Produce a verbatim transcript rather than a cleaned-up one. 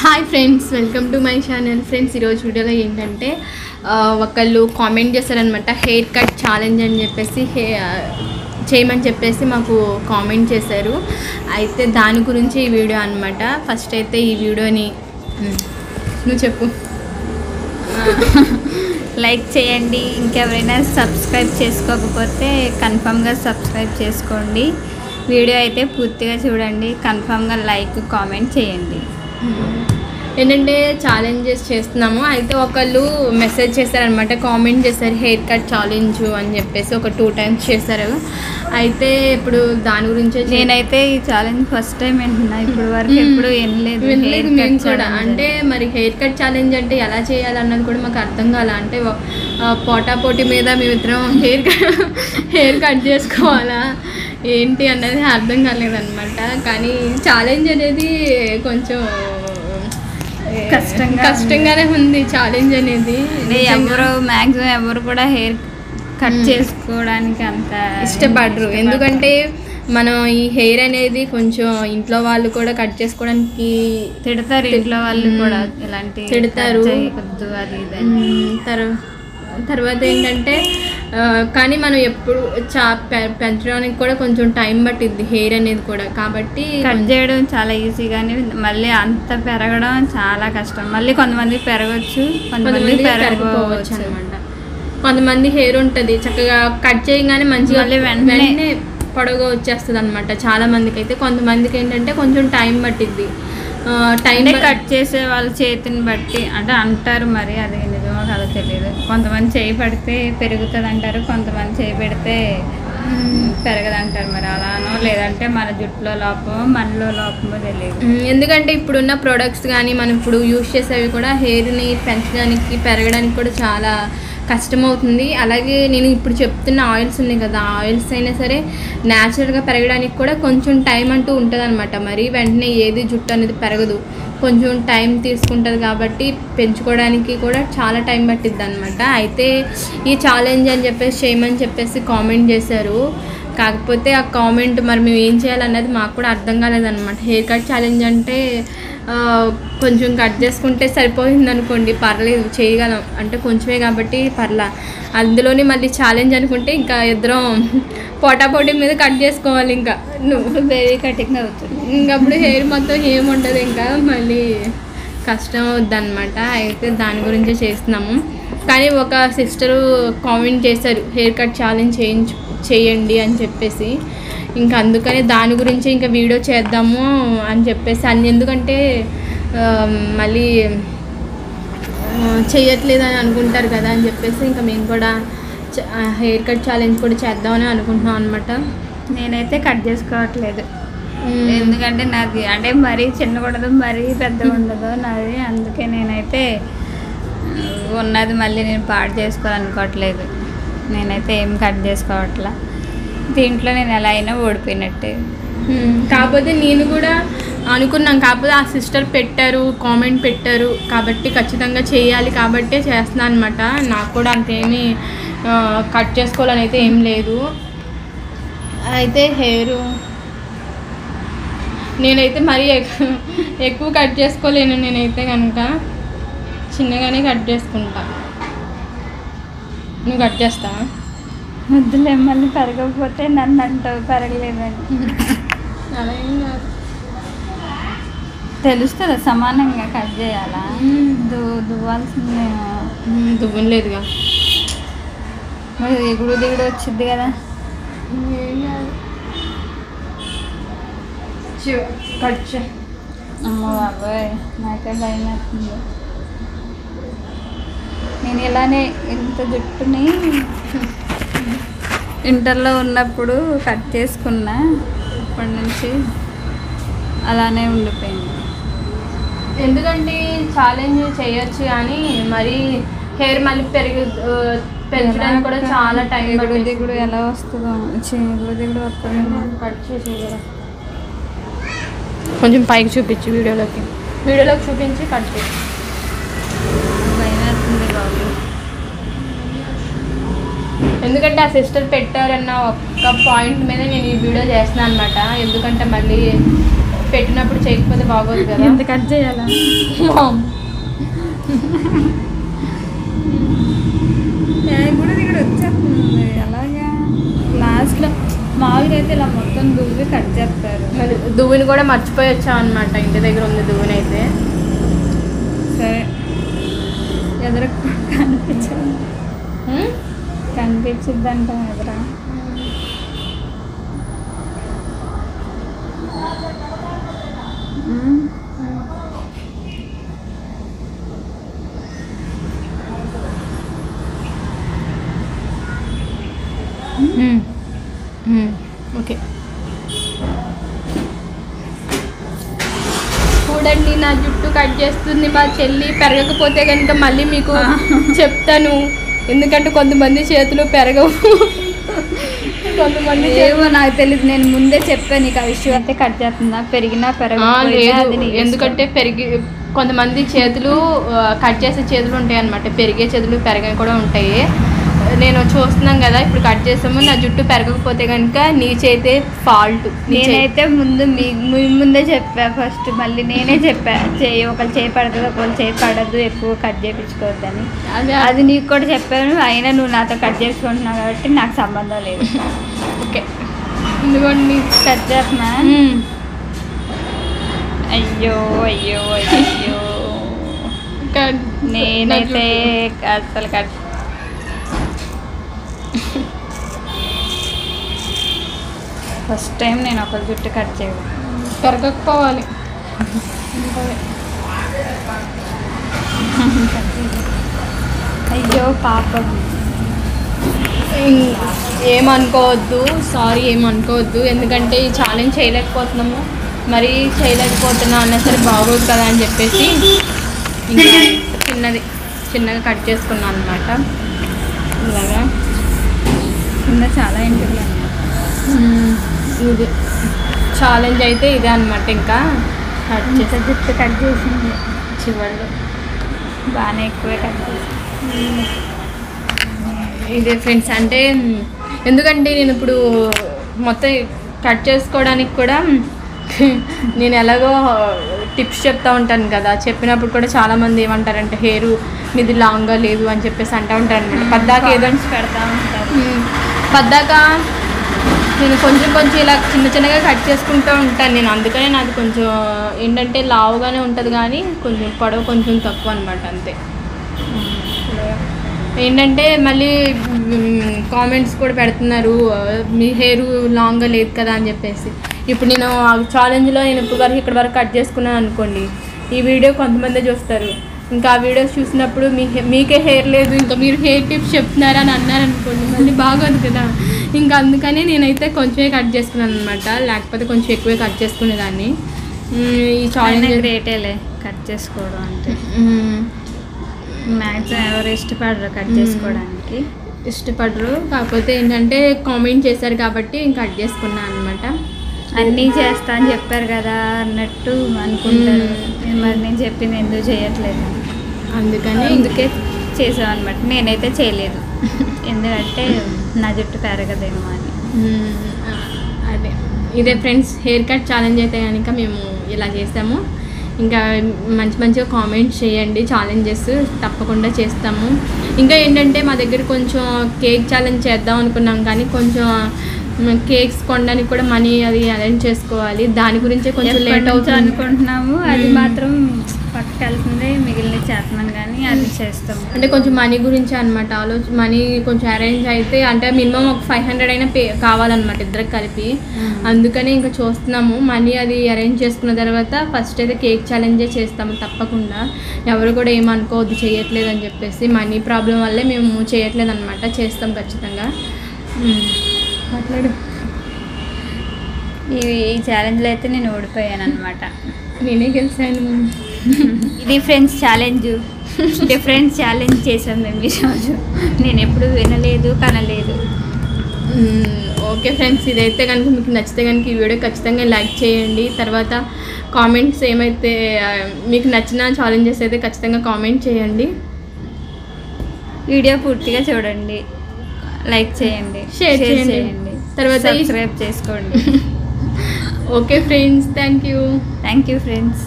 High friends welcome to my channel friends video एंटे वो comment hair cut challenge चेयमनि comment अच्छे दाने गुरिंचि वीडियो अन्नमाट फस्ट वीडियोनी लाइक चेयंडी इंकेवरैना सब्सक्राइब चेसुकोकपोते कंफर्म गा सब्सक्राइब चेसुकोंडी वीडियो अयिते पूर्तिगा चूडंडी कंफर्म गा लाइक कामेंट चेयंडी ఏంటంటే ఛాలెంజెస్ చేస్తున్నాము అయితే ఒకళ్ళు మెసేజ్ చేశారు అన్నమాట కామెంట్ చేశారు హెయిర్ కట్ ఛాలెంజ్ అని చెప్పేసి ఒక టూ టైమ్స్ చేశారు అయితే ఇప్పుడు దాని గురించి నేనైతే ఈ ఛాలెంజ్ ఫస్ట్ టైం వింటున్నా ఇప్పుడు వరకు ఎప్పుడు వినలేదు వినలేదు నేను కూడా అంటే మరి హెయిర్ కట్ ఛాలెంజ్ అంటే ఎలా చేయాలి అన్నది కూడా నాకు అర్థం కాల అంటే పోటాపోటీ మీద మేము ఇద్దరం హెయిర్ కట్ హెయిర్ కట్ చేసుకోవాలా ఏంటి అన్నది అర్థం కాలేదు అన్నమాట కానీ ఛాలెంజ్ అనేది కొంచెం కష్టంగా కష్టంగానే ఉంది ఛాలెంజ్ అనేది ఎవరు మాక్సిమం ఎవరు కూడా హెయిర్ కట్ చేసుకోవడానికి అంత ఇష్టపడరు ఎందుకంటే మనం ఈ హెయిర్ అనేది కొంచెం ఇంట్లో వాళ్ళు కూడా కట్ చేసుకోవడానికి తిడతారు ఇంట్లో వాళ్ళు కూడా ఇలాంటి తిడతారు అది తర్వా తర్వాత ఏంటంటే కానీ మనం ఎప్పుడు పెంచడానికి కూడా కొంచెం టైం పట్టింది హెయిర్ అనేది కూడా కాబట్టి కట్ చేయడం చాలా ఈజీ కానీ మళ్ళీ అంత పెరగడం చాలా కష్టం మళ్ళీ కొంతమంది పెరగవచ్చు కొంతమంది పెరగకపోవచ్చు అన్నమాట కొంతమంది హెయిర్ ఉంటుంది చక్కగా కట్ చేయగానే మంచిగా వెంటనే పొడవుగా వచ్చేస్తుంది అన్నమాట చాలా మందికి అయితే కొంతమందికి ఏంటంటే కొంచెం టైం పట్టింది టైం కట్ చేసే వాళ్ళ చేతిని బట్టి అంటే అంటారు మరి అదే నిజమో కాదో తెలియదు కొంతమంది చేయి పడితే పెరుగుతుంది అంటారు కొంతమంది చేయి పెడితే పెరగదంటారు మరి అలానో లేదంటే మన జుట్టులో లోపమో మనలో లోపమో తెలియదు ఎందుకంటే ఇప్పుడున్న ప్రోడక్ట్స్ కానీ మనం ఇప్పుడు యూజ్ చేసేవి కూడా హెయిర్ని పెంచడానికి పెరగడానికి కూడా చాలా కష్టమవుతుంది అలాగే నేను ఇప్పుడు చెప్తున్న ఆయిల్స్ ఉన్నాయి కదా ఆయిల్స్ అయినా సరే న్యాచురల్గా పెరగడానికి కూడా కొంచెం టైం అంటూ ఉంటుంది అనమాట మరి వెంటనే ఏది జుట్టు అనేది పెరగదు కొంచెం టైం తీసుకుంటుంది కాబట్టి పెంచుకోవడానికి కూడా చాలా టైం పట్టిద్ది అనమాట అయితే ఈ ఛాలెంజ్ అని చెప్పేసి చేయమని చెప్పేసి కామెంట్ చేశారు కాకపోతే ఆ కామెంట్ మరి మేము ఏం చేయాలన్నది మాకు కూడా అర్థం కాలేదన్నమాట హెయిర్ కట్ ఛాలెంజ్ అంటే కొంచెం కట్ చేసుకుంటే సరిపోయింది అనుకోండి పర్లేదు చేయగలం అంటే కొంచెమే కాబట్టి పర్లా అందులోనే మళ్ళీ ఛాలెంజ్ అనుకుంటే ఇంకా ఇద్దరం పోటాపోటీ మీద కట్ చేసుకోవాలి ఇంకా నువ్వు బేబీ కటింగ్ అవుతుంది ఇంకప్పుడు హెయిర్ మొత్తం ఏముంటుంది ఇంకా మళ్ళీ కష్టం అవుద్ది అన్నమాట అయితే దాని గురించి చేస్తున్నాము కానీ ఒక సిస్టరు కామెంట్ చేశారు హెయిర్ కట్ ఛాలెంజ్ చేయించు చేయండి అని చెప్పేసి ఇంకా అందుకనే దాని గురించి ఇంకా వీడియో చేద్దాము అని చెప్పేసి అన్ని ఎందుకంటే మళ్ళీ చేయట్లేదని అనుకుంటారు కదా అని చెప్పేసి ఇంకా మేము కూడా హెయిర్ కట్ ఛాలెంజ్ కూడా చేద్దామని అనుకుంటున్నాం అనమాట నేనైతే కట్ చేసుకోవట్లేదు ఎందుకంటే నాది అంటే మరీ చిన్నకూడదు మరీ పెద్ద ఉండదు నాది అందుకే నేనైతే ఉన్నది మళ్ళీ నేను పాడు చేసుకోవాలనుకోవట్లేదు నేనైతే ఏం కట్ చేసుకోవట్లా దీంట్లో నేను ఎలా అయినా ఓడిపోయినట్టే కాకపోతే నేను కూడా అనుకున్నాను కాకపోతే ఆ సిస్టర్ పెట్టారు కామెంట్ పెట్టారు కాబట్టి ఖచ్చితంగా చేయాలి కాబట్టే చేస్తున్నాను అనమాట నాకు కూడా అంతేమీ కట్ చేసుకోవాలని అయితే ఏం లేదు అయితే హెయిర్ నేనైతే మరీ ఎక్కువ కట్ చేసుకోలేను నేనైతే కనుక చిన్నగానే కట్ చేసుకుంటా నువ్వు కట్ చేస్తావా ముద్దులే మళ్ళీ పెరగకపోతే నన్ను అంటావు పెరగలేదని అలా తెలుస్తుందా సమానంగా కట్ చేయాలా దు దువ్వాల్సిందే దువ్వలేదుగా మరి ఎగుడు దిగుడు వచ్చింది కదా కట్ చే అమ్మ బాబాయ్ నాకే భయం అవుతుంది నేను ఇలానే ఇంత జుట్టుని ఇంటర్లో ఉన్నప్పుడు కట్ చేసుకున్నా అప్పటి నుంచి అలానే ఉండిపోయింది ఎందుకంటే ఛాలెంజ్ చేయొచ్చు కానీ మరి హెయిర్ మళ్ళీ పెరిగి పెంచడానికి కూడా చాలా టైం ఎగుడు దిగుడు ఎలా వస్తుందో ఎగుడు దిగుడు వస్తుంది కట్ చేసి కొంచెం పైకి చూపించి వీడియోలోకి వీడియోలోకి చూపించి కట్ చేసి ఎందుకంటే ఆ సిస్టర్ పెట్టారన్న ఒక్క పాయింట్ మీద నేను ఈ వీడియో చేస్తున్నాను అనమాట ఎందుకంటే మళ్ళీ పెట్టినప్పుడు చేయకపోతే బాగోదు కదా, ఎంత కట్ చేయాలా మామ్. నేను కూడా ఇక్కడ వచ్చేస్తుంది అలాగా లాస్ట్లో మామూలుగా అయితే ఇలా మొత్తం దువ్వి కట్ చేస్తారు. మరి దువ్విని కూడా మర్చిపోయి వచ్చాం అనమాట, ఇంటి దగ్గర ఉంది దువ్విని అయితే. సరే ఎదురు కనిపించదు కనిపించిద్దంట ఎదురా. ఓకే చూడండి నా జుట్టు కట్ చేస్తుంది మా చెల్లి. పెరగకపోతే కనుక మళ్ళీ మీకు చెప్తాను, ఎందుకంటే కొంతమంది చేతులు పెరగవు, కొంతమంది ఏమో నాకు తెలియదు. నేను ముందే చెప్పాను నీకు ఆ విషయం. అయితే కట్ చేస్తుందా పెరిగినా పెరగదు, ఎందుకంటే పెరిగి కొంతమంది చేతులు కట్ చేసే చేతులు ఉంటాయి అన్నమాట, పెరిగే చేతులు పెరగని కూడా ఉంటాయి. నేను చూస్తున్నాను కదా ఇప్పుడు కట్ చేసాము, నా జుట్టు పెరగకపోతే కనుక నీచైతే ఫాల్ట్. నేనైతే ముందు మీ ముందే చెప్పా ఫస్ట్, మళ్ళీ నేనే చెప్పా చేయి ఒకళ్ళు చేయి పడుతుంది ఒకళ్ళు చేయి పడద్దు ఎక్కువ కట్ చేయించుకోవద్దని. అది అది నీకు కూడా చెప్పాను, అయినా నువ్వు నాతో కట్ చేసుకుంటున్నావు కాబట్టి నాకు సంబంధం లేదు. ఓకే ఎందుకంటే నీకు కట్ చేస్తున్నా. అయ్యో అయ్యో అయ్యో నేనైతే అసలు కట్ ఫస్ట్ టైం నేను ఒక జుట్టు కట్ చేయను. పెరగకపోవాలి అయ్యో పాపం, ఏమనుకోవద్దు సారీ ఏమనుకోవద్దు, ఎందుకంటే ఈ ఛాలెంజ్ చేయలేకపోతున్నాము. మరి చేయలేకపోతున్నా అన్నా సరే బాగోదు కదా అని చెప్పేసి ఇంకా చిన్నది చిన్నగా కట్ చేసుకున్నాను అన్నమాట. ఇలాగా చిన్న చాలా ఇంటికి ఇది ఛాలెంజ్ అయితే ఇదే అనమాట. ఇంకా కట్ చేసే జుట్టు కట్ చేసింది చివరిలో బాగానే ఎక్కువే కట్ చేసింది. ఇదే ఫ్రెండ్స్, అంటే ఎందుకంటే నేను ఇప్పుడు మొత్తం కట్ చేసుకోవడానికి కూడా నేను ఎలాగో టిప్స్ చెప్తూ ఉంటాను కదా, చెప్పినప్పుడు కూడా చాలామంది ఏమంటారంటే హెయిర్ మీది లాంగ్గా లేదు అని చెప్పేసి అంటూ ఉంటారు అనమాట. పద్దాక ఏదో పెడతా ఉంటారు, పద్దాక నేను కొంచెం కొంచెం ఇలా చిన్న చిన్నగా కట్ చేసుకుంటూ ఉంటాను నేను, అందుకనే నాకు కొంచెం ఏంటంటే లావుగానే ఉంటుంది కానీ కొంచెం పొడవు కొంచెం తక్కువ అనమాట అంతే. ఏంటంటే మళ్ళీ కామెంట్స్ కూడా పెడుతున్నారు మీ హెయిర్ లాంగ్గా లేదు కదా అని చెప్పేసి. ఇప్పుడు నేను ఆ ఛాలెంజ్లో నేను ఇప్పుడు వరకు ఇక్కడ వరకు కట్ చేసుకున్నాను అనుకోండి, ఈ వీడియో కొంతమంది చూస్తారు, ఇంకా ఆ వీడియోస్ చూసినప్పుడు మీ మీకే హెయిర్ లేదు ఇంకా మీరు హెయిర్ టిప్స్ చెప్తున్నారని అన్నారనుకోండి మళ్ళీ బాగోదు కదా. ఇంకా అందుకనే నేనైతే కొంచెమే కట్ చేసుకున్నాను అనమాట, లేకపోతే కొంచెం ఎక్కువే కట్ చేసుకునేదాన్ని. ఈ ఛాలెంజ్ గ్రేటేలే కట్ చేసుకోవడం అంటే, మ్యాక్సిమం ఎవరు ఇష్టపడరు కట్ చేసుకోవడానికి, ఇష్టపడరు. కాకపోతే ఏంటంటే కామెంట్ చేశారు కాబట్టి ఇంకా కట్ చేసుకున్నాను అనమాట. అన్నీ చేస్తా అని చెప్పారు కదా అన్నట్టు అనుకుంటారు, మరి నేను చెప్పింది ఎందుకు చేయట్లేదు అందుకని అందుకే చేసాం అనమాట. నేనైతే చేయలేదు ఎందుకంటే నా జుట్టు పెరగదేమో అని. అదే ఇదే ఫ్రెండ్స్ హెయిర్ కట్ ఛాలెంజ్ అయితే కనుక మేము ఇలా చేసాము. ఇంకా మంచి మంచిగా కామెంట్స్ చేయండి, ఛాలెంజెస్ తప్పకుండా చేస్తాము. ఇంకా ఏంటంటే మా దగ్గర కొంచెం కేక్ ఛాలెంజ్ చేద్దాం అనుకున్నాం కానీ కొంచెం కేక్స్ కొనడానికి కూడా మనీ అది అరేంజ్ చేసుకోవాలి, దాని గురించే కొంచెం లేట్ అవుతుంది అనుకుంటున్నాము. అది మాత్రం పట్టుకెళ్తుంది, మిగిలిన చేస్తున్నాను కానీ అది చేస్తాము. అంటే కొంచెం మనీ గురించి అనమాట ఆలోచన, మనీ కొంచెం అరేంజ్ అయితే అంటే మినిమం ఒక ఫైవ్ హండ్రెడ్ అయినా పే కావాలన్నమాట ఇద్దరికి కలిపి, అందుకని ఇంకా చూస్తున్నాము. మనీ అది అరేంజ్ చేసుకున్న తర్వాత ఫస్ట్ అయితే కేక్ ఛాలెంజే చేస్తాము తప్పకుండా. ఎవరు కూడా ఏమనుకోవద్దు చేయట్లేదు అని చెప్పేసి, మనీ ప్రాబ్లం వల్లే మేము చేయట్లేదు అనమాట, చేస్తాం ఖచ్చితంగా. మాట్లాడు. ఈ ఈ ఛాలెంజ్లో అయితే నేను ఓడిపోయాను అనమాట, నేనే గెలిచాను. ఇది ఫ్రెండ్స్ ఛాలెంజ్, డిఫరెంట్ ఛాలెంజ్ చేసాం మేము ఈరోజు, నేను ఎప్పుడు వినలేదు కనలేదు. ఓకే ఫ్రెండ్స్, ఇదైతే కనుక మీకు నచ్చితే కనుక ఈ వీడియో ఖచ్చితంగా లైక్ చేయండి. తర్వాత కామెంట్స్ ఏమైతే మీకు నచ్చిన ఛాలెంజెస్ అయితే ఖచ్చితంగా కామెంట్ చేయండి. వీడియో పూర్తిగా చూడండి, లైక్ చేయండి, షేర్ చేయండి, తర్వాత సబ్స్క్రైబ్ చేసుకోండి. Okay friends, thank you thank you friends.